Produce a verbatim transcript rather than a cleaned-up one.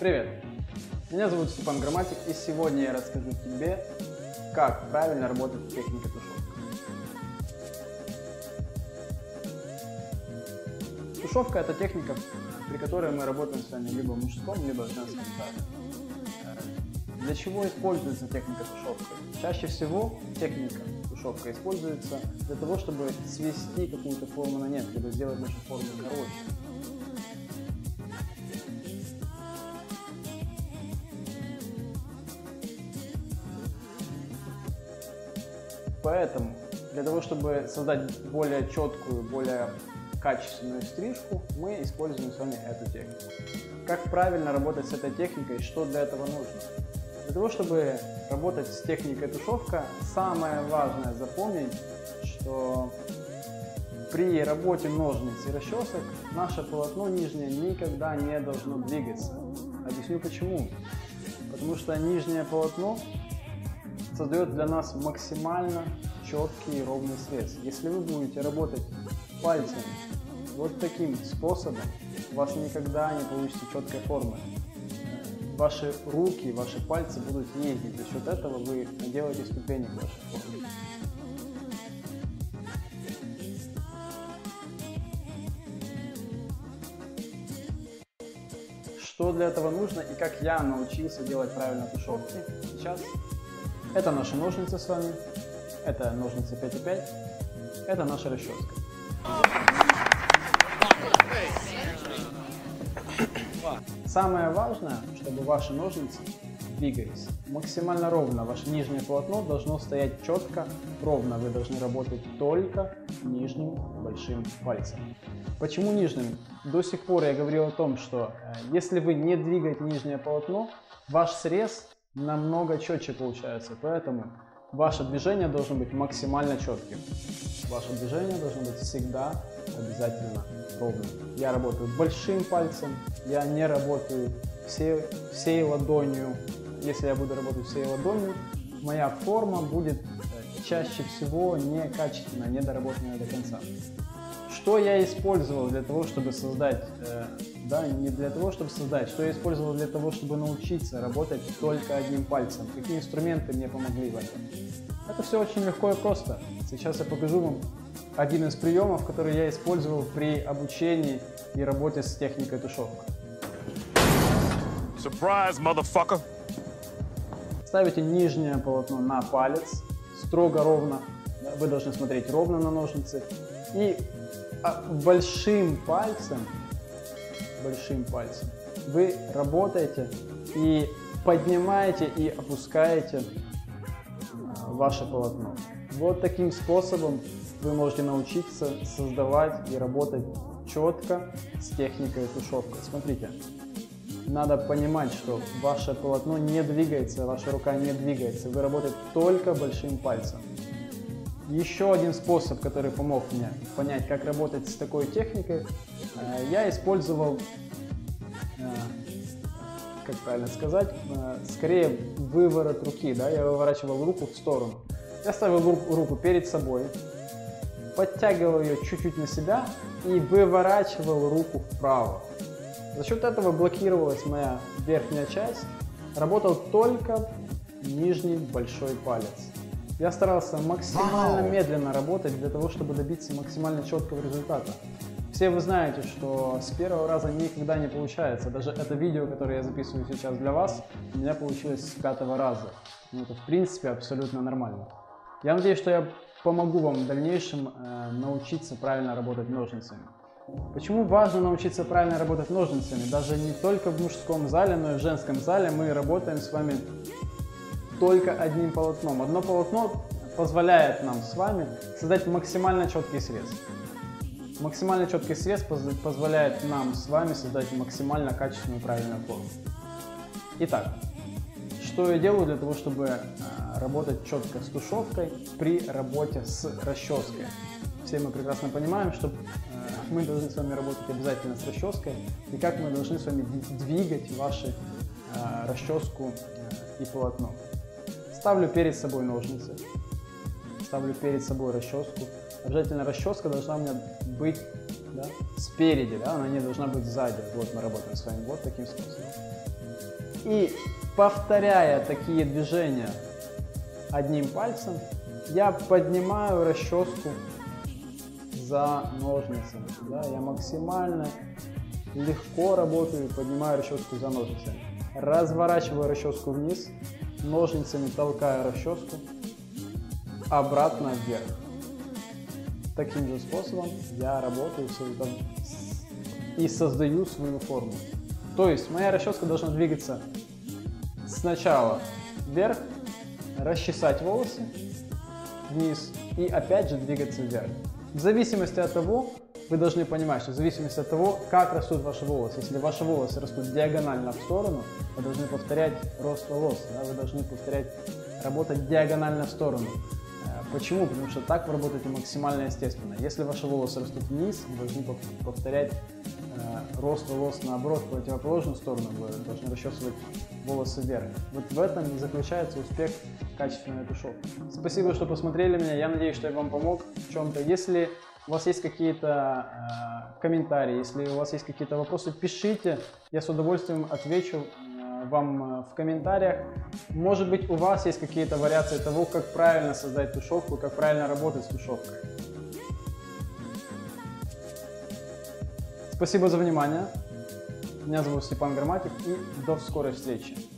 Привет! Меня зовут Степан Граматик, и сегодня я расскажу тебе, как правильно работает техника тушевки. Тушевка – это техника, при которой мы работаем с вами либо в мужском, либо в женском паре. Для чего используется техника тушевка? Чаще всего техника тушевка используется для того, чтобы свести какую-то форму на нет, либо сделать нашу форму короче. Поэтому, для того, чтобы создать более четкую, более качественную стрижку, мы используем с вами эту технику. Как правильно работать с этой техникой и что для этого нужно? Для того, чтобы работать с техникой тушевка, самое важное запомнить, что при работе ножниц и расчесок наше полотно нижнее никогда не должно двигаться. Объясню почему. Потому что нижнее полотно создает для нас максимально четкий и ровный срез. Если вы будете работать пальцем вот таким способом, у вас никогда не получится четкой формы. Ваши руки, ваши пальцы будут ездить. За счет этого вы делаете ступени к вашей форме. Что для этого нужно и как я научился делать правильно тушевки сейчас? Это наши ножницы с вами, это ножницы пять и пять, это наша расческа. Самое важное, чтобы ваши ножницы двигались максимально ровно. Ваше нижнее полотно должно стоять четко, ровно. Вы должны работать только нижним большим пальцем. Почему нижним? До сих пор я говорил о том, что если вы не двигаете нижнее полотно, ваш срез намного четче получается, поэтому ваше движение должно быть максимально четким. Ваше движение должно быть всегда обязательно ровным. Я работаю большим пальцем, я не работаю всей, всей ладонью. Если я буду работать всей ладонью, моя форма будет чаще всего некачественная, недоработанная до конца. Что я использовал для того, чтобы создать, э, да, не для того, чтобы создать, что я использовал для того, чтобы научиться работать только одним пальцем, какие инструменты мне помогли в этом. Это все очень легко и просто. Сейчас я покажу вам один из приемов, который я использовал при обучении и работе с техникой тушевка. Surprise, motherfucker! Ставите нижнее полотно на палец, строго ровно, вы должны смотреть ровно на ножницы, и большим пальцем, большим пальцем вы работаете и поднимаете и опускаете ваше полотно. Вот таким способом вы можете научиться создавать и работать четко с техникой тушевка. Смотрите, надо понимать, что ваше полотно не двигается, ваша рука не двигается, вы работаете только большим пальцем. Еще один способ, который помог мне понять, как работать с такой техникой, я использовал, как правильно сказать, скорее выворот руки, да, я выворачивал руку в сторону. Я ставил руку перед собой, подтягивал ее чуть-чуть на себя и выворачивал руку вправо. За счет этого блокировалась моя верхняя часть, работал только нижний большой палец. Я старался максимально медленно работать для того, чтобы добиться максимально четкого результата. Все вы знаете, что с первого раза никогда не получается. Даже это видео, которое я записываю сейчас для вас, у меня получилось с пятого раза. Ну, это в принципе абсолютно нормально. Я надеюсь, что я помогу вам в дальнейшем э, научиться правильно работать ножницами. Почему важно научиться правильно работать ножницами? Даже не только в мужском зале, но и в женском зале мы работаем с вами только одним полотном. Одно полотно позволяет нам с вами создать максимально четкий срез. Максимально четкий срез позволяет нам с вами создать максимально качественную и правильную форму. Итак, что я делаю для того, чтобы работать четко с тушевкой при работе с расческой? Все мы прекрасно понимаем, что мы должны с вами работать обязательно с расческой и как мы должны с вами двигать вашу расческу и полотно. Ставлю перед собой ножницы, ставлю перед собой расческу. Обязательно расческа должна у меня быть да? Спереди, да, она не должна быть сзади. Вот мы работаем с вами вот таким способом. И повторяя такие движения одним пальцем, я поднимаю расческу за ножницами. Да? Я максимально легко работаю, поднимаю расческу за ножницами. Разворачиваю расческу вниз, ножницами толкаю расческу обратно вверх. Таким же способом я работаю и создаю свою форму. То есть моя расческа должна двигаться сначала вверх, расчесать волосы вниз и опять же двигаться вверх. В зависимости от того, вы должны понимать, что в зависимости от того, как растут ваши волосы. Если ваши волосы растут диагонально в сторону, вы должны повторять рост волос, да? Вы должны повторять, работать диагонально в сторону. Почему? Потому что так вы работаете максимально естественно. Если ваши волосы растут вниз, вы должны повторять э, рост волос наоборот, в противоположную сторону, вы должны расчесывать волосы вверх. Вот в этом и заключается успех качественной тушевки. Спасибо, что посмотрели меня, я надеюсь, что я вам помог в чем-то. Если у вас есть какие-то э, комментарии, если у вас есть какие-то вопросы, пишите, я с удовольствием отвечу вам в комментариях. Может быть, у вас есть какие-то вариации того, как правильно создать тушевку, как правильно работать с тушевкой. Спасибо за внимание. Меня зовут Степан Граматик, и до скорой встречи.